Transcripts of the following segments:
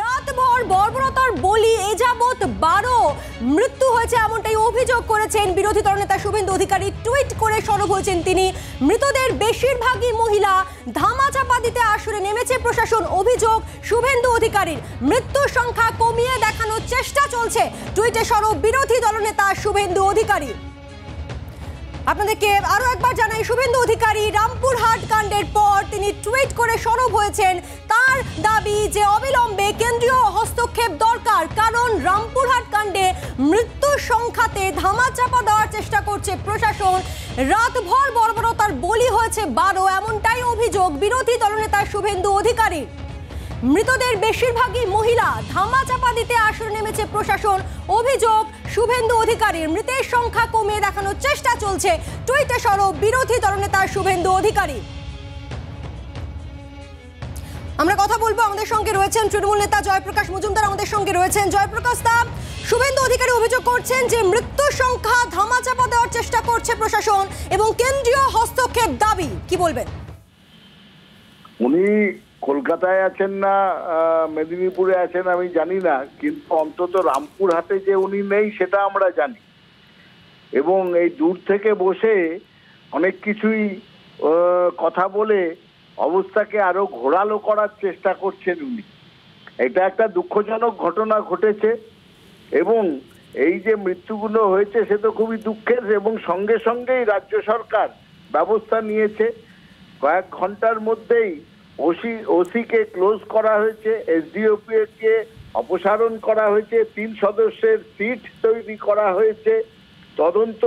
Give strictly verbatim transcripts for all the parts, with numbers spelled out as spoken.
রাত ভোর বর্বরতার বলি এ যাবত বারো মৃত্যু হয়েছে এমনটাই অভিযোগ করেছেন বিরোধী দলনেতা শুভেন্দু অধিকারী। টুইট করে সরব হয়েছেন তিনি। মৃতদের বেশিরভাগই মহিলা। ধামাচাপা দিতে আসরে নেমেছে প্রশাসন, অভিযোগ শুভেন্দু অধিকারীর। মৃত্যুর সংখ্যা কমিয়ে দেখানোর চেষ্টা চলছে, টুইটে সরব বিরোধী দলনেতা শুভেন্দু অধিকারী। আপনাদেরকে আরো একবার জানাই, শুভেন্দু অধিকারী রামপুরহাট কাণ্ডের পর তিনি টুইট করে সরব হয়েছেন। তার দাবি যে অবিলম্বে কেন্দ্রীয় হস্তক্ষেপ দরকার, কারণ রামপুরহাট কাণ্ডে মৃত্যুর সংখ্যাতে ধামাচাপা দেওয়ার চেষ্টা করছে প্রশাসন। রাতভর বর্বরতার বলি হয়েছে বারো, এমনটাই অভিযোগ বিরোধী দলনেতা শুভেন্দু অধিকারী। মৃতদের বেশিরভাগই মহিলা। ধামাচাপা দিতে আসরে নেমেছে প্রশাসন, অভিযোগ শুভেন্দু অধিকারীর। মৃতের সংখ্যা কমিয়ে দেখানোর চেষ্টা চলছে, টুইটে সরব বিরোধী দলনেতা শুভেন্দু অধিকারী। আমরা কথা বলবো, আমাদের সঙ্গে রয়েছেন তৃণমূল নেতা জয়প্রকাশ মজুমদার। আমাদের সঙ্গে রয়েছেন জয়প্রকাশ দা। শুভেন্দু অধিকারী অভিযোগ করছেন যে মৃত্যুর সংখ্যা ধামাচাপা দেওয়ার চেষ্টা করছে প্রশাসন এবং কেন্দ্রীয় হস্তক্ষেপ দাবি, কি বলবেন? উনি কলকাতায় আছেন না মেদিনীপুরে আছেন আমি জানি না, কিন্তু অন্তত রামপুরহাটে যে উনি নেই সেটা আমরা জানি। এবং এই দূর থেকে বসে অনেক কিছুই কথা বলে অবস্থাকে আরো ঘোরালো করার চেষ্টা করছেন উনি। এটা একটা দুঃখজনক ঘটনা ঘটেছে এবং এই যে মৃত্যুগুলো হয়েছে সে তো খুবই দুঃখের, এবং সঙ্গে সঙ্গেই রাজ্য সরকার ব্যবস্থা নিয়েছে। কয়েক ঘন্টার মধ্যেই ওসি ওসিকে ক্লোজ করা হয়েছে, এসডিওপিকে অপসারণ করা হয়েছে, তিন সদস্যের সিট তৈরি করা হয়েছে, তদন্ত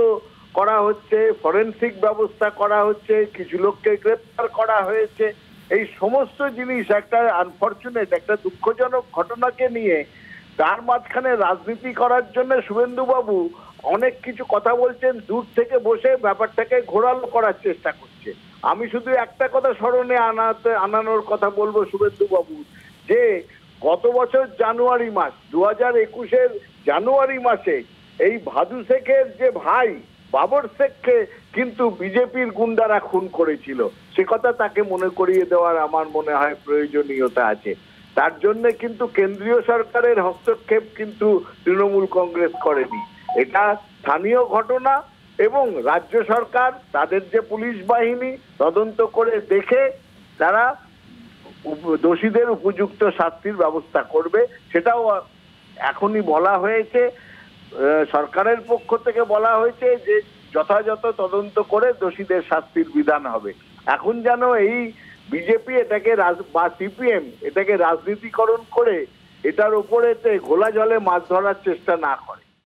করা হচ্ছে, ফরেন্সিক ব্যবস্থা করা হচ্ছে, কিছু লোককে গ্রেপ্তার করা হয়েছে। এই সমস্ত জিনিস একটা আনফর্চুনেট, একটা দুঃখজনক ঘটনাকে নিয়ে তার মাঝখানে রাজনীতি করার জন্য শুভেন্দুবাবু অনেক কিছু কথা বলছেন, দূর থেকে বসে ব্যাপারটাকে ঘোরালো করার চেষ্টা করছে। আমি শুধু একটা কথা স্মরণে আনাতে আনানোর কথা বলবো শুভেন্দুবাবু, যে গত বছর জানুয়ারি মাস দু হাজার একুশের জানুয়ারি মাসে এই ভাদু শেখের যে ভাই বাবর শেখকে কিন্তু বিজেপির গুন্ডারা খুন করেছিল, সে কথা তাকে মনে করিয়ে দেওয়ার আমার মনে হয় প্রয়োজনীয়তা আছে। তার জন্য কিন্তু কেন্দ্রীয় সরকারের হস্তক্ষেপ কিন্তু তৃণমূল কংগ্রেস করেনি, এটা স্থানীয় ঘটনা। এবং রাজ্য সরকার তাদের যে পুলিশ বাহিনী তদন্ত করে দেখে তারা দোষীদের উপযুক্ত শাস্তির ব্যবস্থা করবে, সেটাও এখনই বলা হয়েছে। সরকারের পক্ষ থেকে বলা হয়েছে যে যথাযথ তদন্ত করে দোষীদের শাস্তির বিধান হবে। এখন যেন এই বিজেপি এটাকে বা সিপিএম এটাকে রাজনীতিকরণ করে এটার উপরেতে ঘোলা জলে মাছ ধরার চেষ্টা না করে।